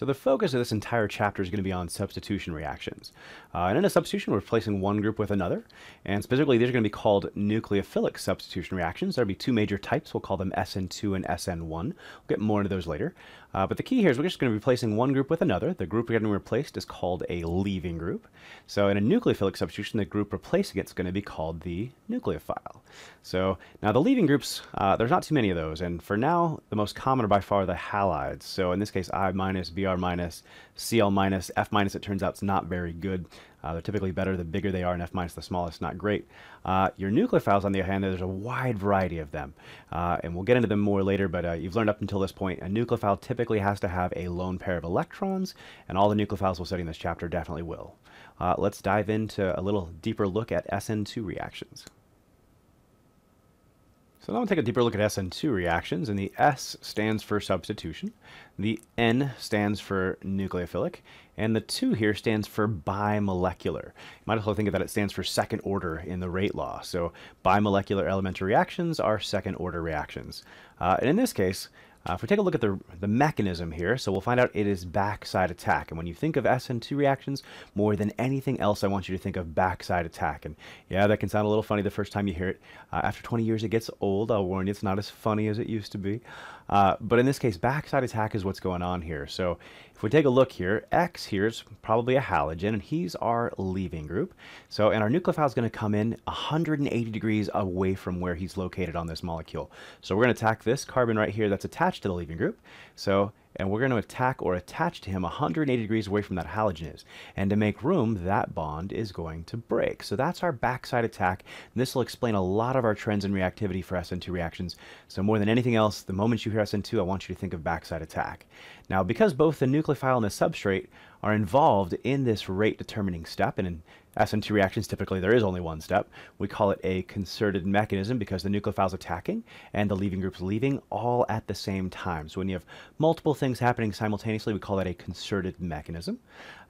So the focus of this entire chapter is going to be on substitution reactions. And in a substitution, we're replacing one group with another. And specifically, these are going to be called nucleophilic substitution reactions. There'll be two major types. We'll call them SN2 and SN1. We'll get more into those later. But the key here is we're just going to be replacing one group with another. The group we're getting replaced is called a leaving group. So in a nucleophilic substitution, the group replacing it's going to be called the nucleophile. So now the leaving groups, there's not too many of those. And for now, the most common are by far the halides. So in this case, I minus, Br minus, Cl minus, F minus, it turns out it's not very good. They're typically better the bigger they are, and F minus the smallest, not great. Your nucleophiles, on the other hand, there's a wide variety of them. And we'll get into them more later, but you've learned up until this point, a nucleophile typically has to have a lone pair of electrons, and all the nucleophiles we'll study in this chapter definitely will. Let's dive into a little deeper look at SN2 reactions. So now we'll take a deeper look at SN2 reactions, and the S stands for substitution, the N stands for nucleophilic, and the 2 here stands for bimolecular. You might as well think of that, it stands for second order in the rate law. So bimolecular elementary reactions are second order reactions. And in this case, if we take a look at the mechanism here, so we'll find out it is backside attack. And when you think of SN2 reactions, more than anything else, I want you to think of backside attack. And yeah, that can sound a little funny the first time you hear it. After 20 years, it gets old. I'll warn you, it's not as funny as it used to be. But in this case, backside attack is what's going on here. So if we take a look here, X here is probably a halogen, and he's our leaving group. So, and our nucleophile is going to come in 180 degrees away from where he's located on this molecule. So we're going to attack this carbon right here that's attached to the leaving group. So, and we're going to attack or attach to him 180 degrees away from that halogen is. And to make room, that bond is going to break. So that's our backside attack. And this will explain a lot of our trends in reactivity for SN2 reactions. So more than anything else, the moment you hear SN2, I want you to think of backside attack. Now, because both the nucleophile and the substrate are involved in this rate determining step, and in SN2 reactions, typically there is only one step. We call it a concerted mechanism because the nucleophile is attacking and the leaving group's leaving all at the same time. So when you have multiple things happening simultaneously, we call that a concerted mechanism.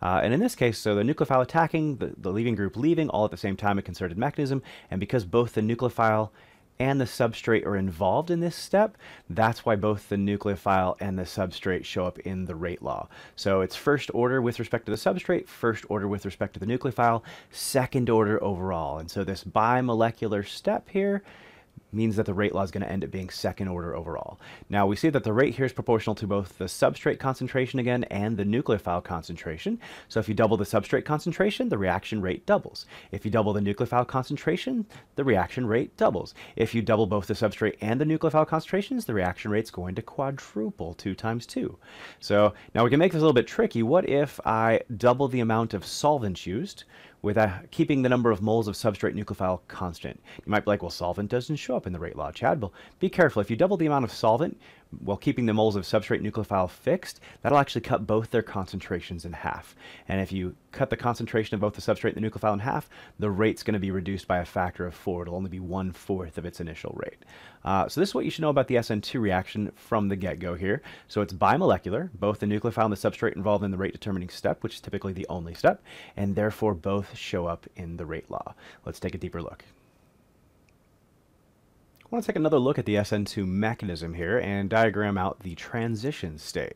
And in this case, so the nucleophile attacking, the leaving group leaving all at the same time, a concerted mechanism. And because both the nucleophile and the substrate are involved in this step, that's why both the nucleophile and the substrate show up in the rate law. So it's first order with respect to the substrate, first order with respect to the nucleophile, second order overall. And so this bimolecular step here means that the rate law is going to end up being second order overall. Now we see that the rate here is proportional to both the substrate concentration again and the nucleophile concentration. So if you double the substrate concentration, the reaction rate doubles. If you double the nucleophile concentration, the reaction rate doubles. If you double both the substrate and the nucleophile concentrations, the reaction rate's going to quadruple, 2 times 2. So now we can make this a little bit tricky. What if I double the amount of solvent used with keeping the number of moles of substrate nucleophile constant? You might be like, well, solvent doesn't show up in the rate law, Chad. Well, be careful. If you double the amount of solvent while keeping the moles of substrate nucleophile fixed, that'll actually cut both their concentrations in half. And if you cut the concentration of both the substrate and the nucleophile in half, the rate's going to be reduced by a factor of 4. It'll only be 1/4 of its initial rate. So this is what you should know about the SN2 reaction from the get-go here. So it's bimolecular, both the nucleophile and the substrate involved in the rate determining step, which is typically the only step, and therefore both show up in the rate law. Let's take a deeper look. I want to take another look at the SN2 mechanism here and diagram out the transition state.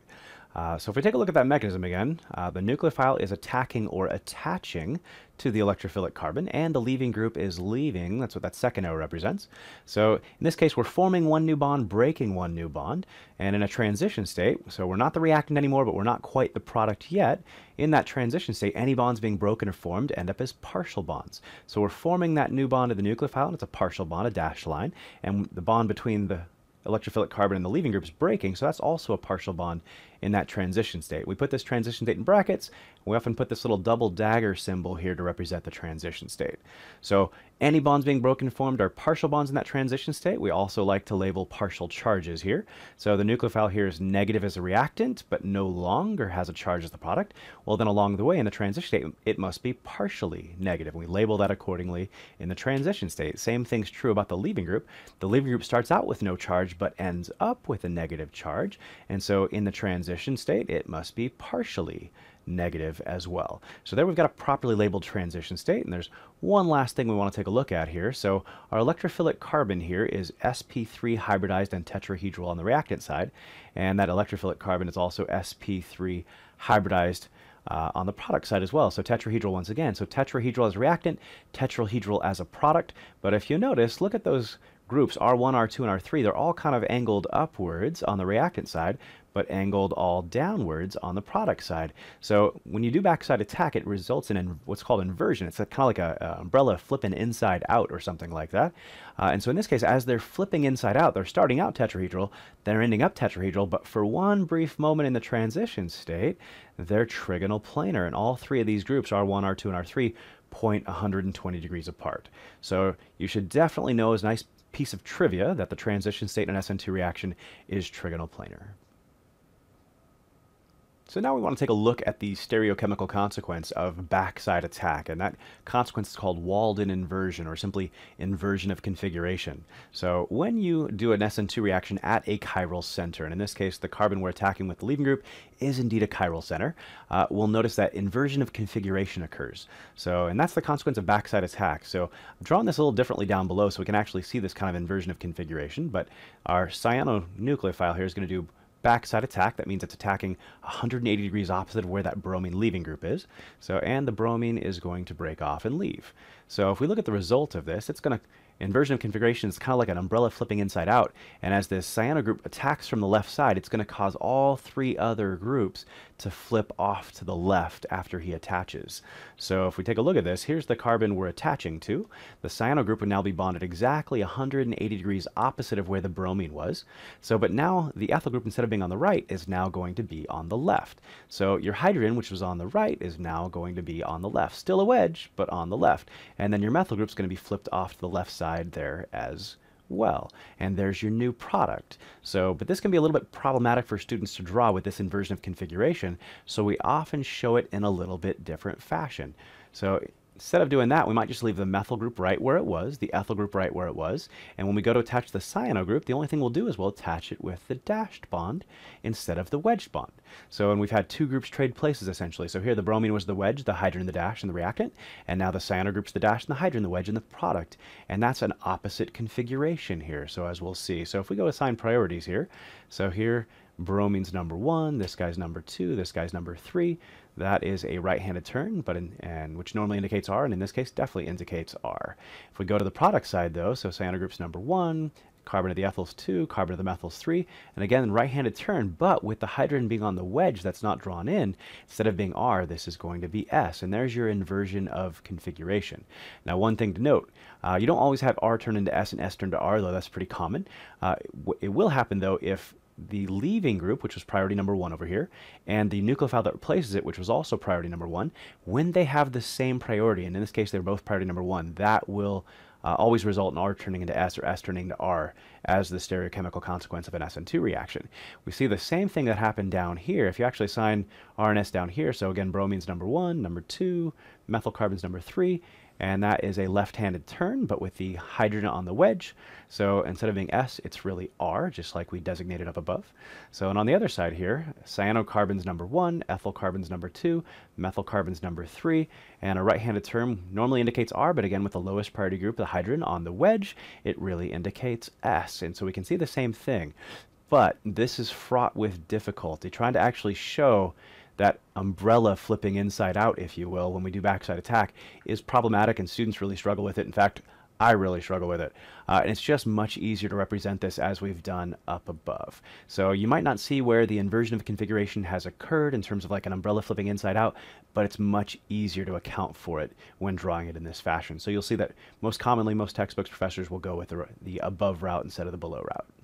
So if we take a look at that mechanism again, the nucleophile is attacking or attaching to the electrophilic carbon, and the leaving group is leaving. That's what that second O represents. So in this case, we're forming one new bond, breaking one new bond, and in a transition state, so we're not the reactant anymore, but we're not quite the product yet. In that transition state, any bonds being broken or formed end up as partial bonds. So we're forming that new bond to the nucleophile, and it's a partial bond, a dashed line, and the bond between the electrophilic carbon and the leaving group is breaking, so that's also a partial bond in that transition state. We put this transition state in brackets. We often put this little double dagger symbol here to represent the transition state. So any bonds being broken formed are partial bonds in that transition state. We also like to label partial charges here. So the nucleophile here is negative as a reactant, but no longer has a charge as the product. Well, then along the way in the transition state, it must be partially negative. We label that accordingly in the transition state. Same thing's true about the leaving group. The leaving group starts out with no charge, but ends up with a negative charge. And so in the transition state, it must be partially negative as well. So there we've got a properly labeled transition state, and there's one last thing we want to take a look at here. So our electrophilic carbon here is sp3 hybridized and tetrahedral on the reactant side, and that electrophilic carbon is also sp3 hybridized on the product side as well. So tetrahedral once again. So tetrahedral as a reactant, tetrahedral as a product. But if you notice, look at those groups, R1, R2, and R3, they're all kind of angled upwards on the reactant side, but angled all downwards on the product side. So when you do backside attack, it results in what's called inversion. It's kind of like a umbrella flipping inside out or something like that. And so in this case, as they're flipping inside out, they're starting out tetrahedral, they're ending up tetrahedral, but for one brief moment in the transition state, they're trigonal planar. And all three of these groups, R1, R2, and R3, point 120 degrees apart. So you should definitely know, as a nice piece of trivia, that the transition state in an SN2 reaction is trigonal planar. So now we want to take a look at the stereochemical consequence of backside attack, and that consequence is called Walden inversion, or simply inversion of configuration. So when you do an SN2 reaction at a chiral center, and in this case the carbon we're attacking with the leaving group is indeed a chiral center, we'll notice that inversion of configuration occurs. So, and that's the consequence of backside attack. So I've drawn this a little differently down below so we can actually see this kind of inversion of configuration, but our cyanonucleophile here is going to do backside attack. That means it's attacking 180 degrees opposite of where that bromine leaving group is. So, and the bromine is going to break off and leave. So if we look at the result of this, it's going to, inversion of configuration is kind of like an umbrella flipping inside out, and as this cyano group attacks from the left side, it's going to cause all three other groups to flip off to the left after he attaches. So if we take a look at this, here's the carbon we're attaching to. The cyano group would now be bonded exactly 180 degrees opposite of where the bromine was. So, but now the ethyl group, instead of being on the right, is now going to be on the left. So your hydrogen, which was on the right, is now going to be on the left. Still a wedge, but on the left. And then your methyl group's going to be flipped off to the left side there as well. And there's your new product. So, but this can be a little bit problematic for students to draw with this inversion of configuration, so we often show it in a little bit different fashion. So instead of doing that, we might just leave the methyl group right where it was, the ethyl group right where it was, and when we go to attach the cyano group, the only thing we'll do is we'll attach it with the dashed bond instead of the wedged bond. So, and we've had two groups trade places essentially. So here the bromine was the wedge, the hydrogen, the dash, and the reactant, and now the cyano group's the dash, and the hydrogen, the wedge, and the product. And that's an opposite configuration here, so as we'll see. So if we go assign priorities here, so here bromine's number one, this guy's number two, this guy's number three. That is a right-handed turn, but which normally indicates R, and in this case definitely indicates R. If we go to the product side though, so cyano group's number one, carbon of the ethyl's two, carbon of the methyl's three, and again right-handed turn, but with the hydrogen being on the wedge that's not drawn in, instead of being R, this is going to be S, and there's your inversion of configuration. Now one thing to note, you don't always have R turn into S and S turn to R, though that's pretty common. It will happen though if the leaving group, which was priority number one over here, and the nucleophile that replaces it, which was also priority number one, when they have the same priority, and in this case they're both priority number one, that will always result in R turning into S or S turning to R as the stereochemical consequence of an SN2 reaction. We see the same thing that happened down here. If you actually assign R and S down here, so again bromine's number one, number two, methyl carbon's number three, and that is a left-handed turn, but with the hydrogen on the wedge. So instead of being S, it's really R, just like we designated up above. So, and on the other side here, cyanocarbon's number one, ethyl carbon's number two, methyl carbon's number three, and a right-handed turn normally indicates R, but again with the lowest priority group, the hydrogen on the wedge, it really indicates S. And so we can see the same thing, but this is fraught with difficulty, trying to actually show that umbrella flipping inside out, if you will, when we do backside attack is problematic, and students really struggle with it. In fact, I really struggle with it. And it's just much easier to represent this as we've done up above. So you might not see where the inversion of configuration has occurred in terms of like an umbrella flipping inside out, but it's much easier to account for it when drawing it in this fashion. So you'll see that most commonly, most textbooks professors will go with the above route instead of the below route.